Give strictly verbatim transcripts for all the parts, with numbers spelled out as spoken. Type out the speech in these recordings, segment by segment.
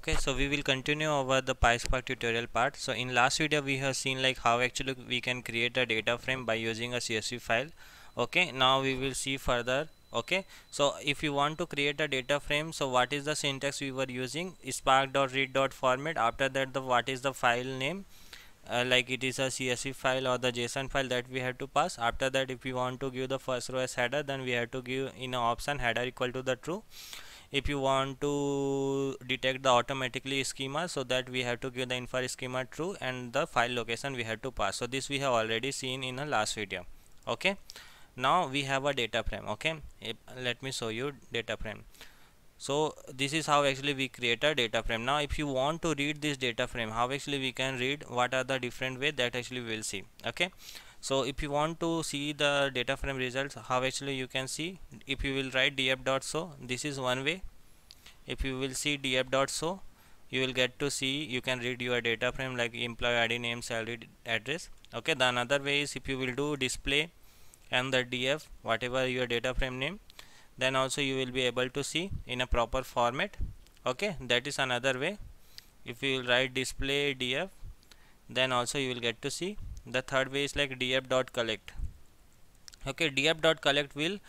Okay, so we will continue over the PySpark tutorial part. So in last video we have seen like how actually we can create a data frame by using a C S V file. Okay, now we will see further. Okay, so if you want to create a data frame, so what is the syntax we were using? Spark.read.format. After that, the what is the file name, uh, like it is a C S V file or the JSON file that we have to pass. After that, if you want to give the first row as header, then we have to give in an option header equal to the true. If you want to detect the automatically schema, so that we have to give the infer schema true and the file location we have to pass. So this we have already seen in the last video. Okay, now we have a data frame. Okay, let me show you data frame. So this is how actually we create a data frame. Now if you want to read this data frame, how actually we can read, what are the different way that actually we will see. Okay, so if you want to see the data frame results, how actually you can see, if you will write df dot show, this is one way. If you will see df dot show, you will get to see, you can read your data frame like employee I D, name, salary, address. Okay, the another way is if you will do display and the df whatever your data frame name, then also you will be able to see in a proper format. Okay, that is another way. If you will write display df, then also you will get to see. The third way is like df.collect. Okay, df.collect will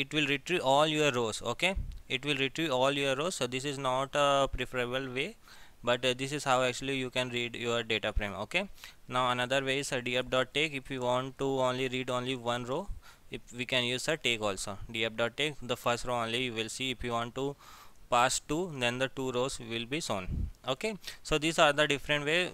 it will retrieve all your rows. Okay, it will retrieve all your rows. So this is not a preferable way, but uh, this is how actually you can read your data frame. Okay, now another way is a df.take. If you want to only read only one row, if we can use a take also. Df.take, the first row only you will see. If you want to pass two, then the two rows will be shown. Okay, so these are the different way.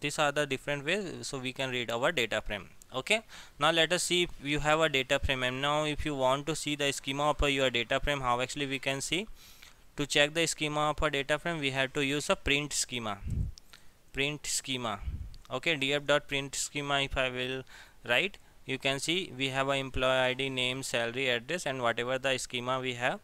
These are the different ways so we can read our data frame. Okay, now let us see if you have a data frame, and now if you want to see the schema of your data frame, how actually we can see. To check the schema of a data frame, we have to use a print schema. Print schema. Okay, df.print schema. If I will write, you can see we have a employee I D, name, salary, address, and whatever the schema we have.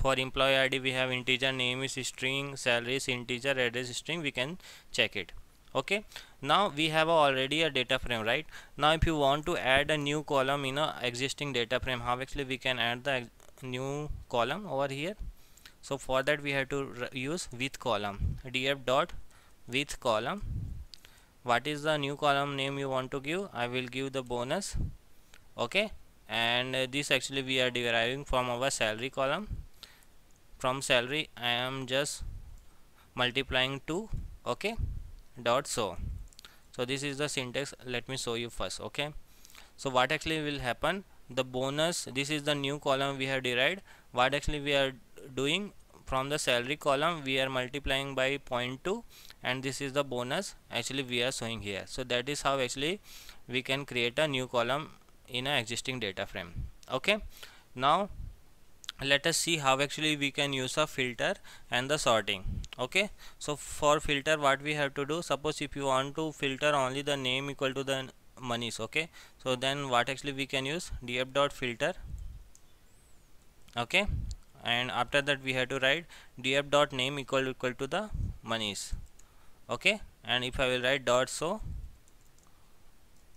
For employee I D, we have integer, name is string, salary is integer, address is string. We can check it. Okay, now we have already a data frame, right? Now if you want to add a new column in a existing data frame, how actually we can add the new column over here? So for that we have to use with column, df dot with column. What is the new column name you want to give? I will give the bonus. Okay, and uh, this actually we are deriving from our salary column. From salary I am just multiplying two. Okay, dot so so this is the syntax. Let me show you first. Okay, so what actually will happen, the bonus, this is the new column we have derived. What actually we are doing, from the salary column we are multiplying by zero point two, and this is the bonus actually we are showing here. So that is how actually we can create a new column in an existing data frame. Okay, now let us see how actually we can use a filter and the sorting. Okay, so for filter what we have to do, suppose if you want to filter only the name equal to the monies. Okay, so then what actually we can use, df dot filter. Okay, and after that we have to write df dot name equal equal to the monies. Okay, and if I will write dot so,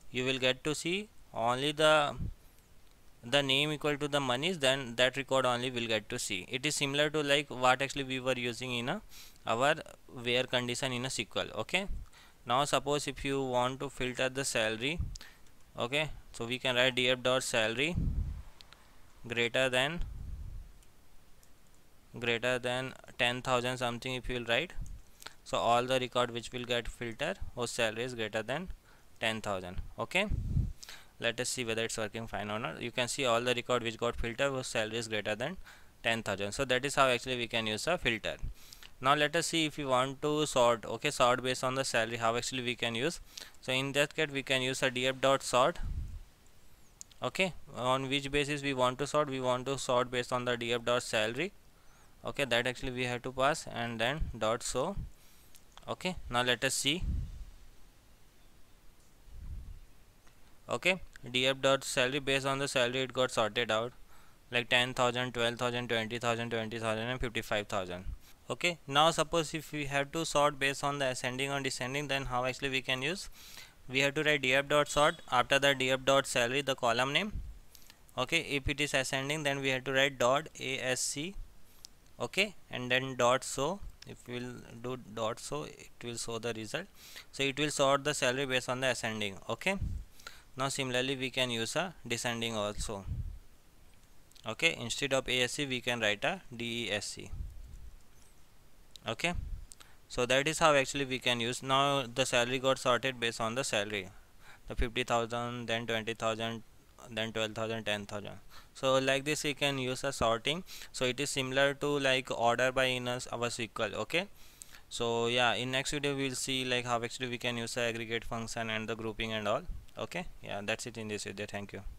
you will get to see only the the name equal to the monies, then that record only will get to see. It is similar to like what actually we were using in a our where condition in a S Q L. Okay, now suppose if you want to filter the salary. Okay, so we can write df dot salary greater than greater than ten thousand something. If you will write, so all the record which will get filter or salary is greater than ten thousand. Okay, let us see whether it's working fine or not. You can see all the record which got filtered was salary is greater than ten thousand. So that is how actually we can use a filter. Now let us see if you want to sort. Okay, sort based on the salary, how actually we can use. So in that case we can use a df dot sort. Okay, on which basis we want to sort? We want to sort based on the df dot salary. Okay, that actually we have to pass, and then dot so. Okay, now let us see. Okay, df dot salary, based on the salary it got sorted out like ten thousand, twelve thousand, twenty thousand, twenty thousand, and fifty-five thousand. Okay, now suppose if we have to sort based on the ascending or descending, then how actually we can use, we have to write df dot sort, after the df dot salary the column name. Okay, if it is ascending, then we have to write dot asc okay, and then dot show. If we will do dot show, it will show the result. So it will sort the salary based on the ascending. Okay, now similarly we can use a descending also. Okay, instead of A S C we can write a D E S C. Okay, so that is how actually we can use. Now the salary got sorted based on the salary, the fifty thousand, then twenty thousand, then twelve thousand, ten thousand. So like this you can use a sorting. So it is similar to like order by in our S Q L. Okay, so yeah, in next video we will see like how actually we can use the aggregate function and the grouping and all. Okay, yeah, that's it in this video. Thank you.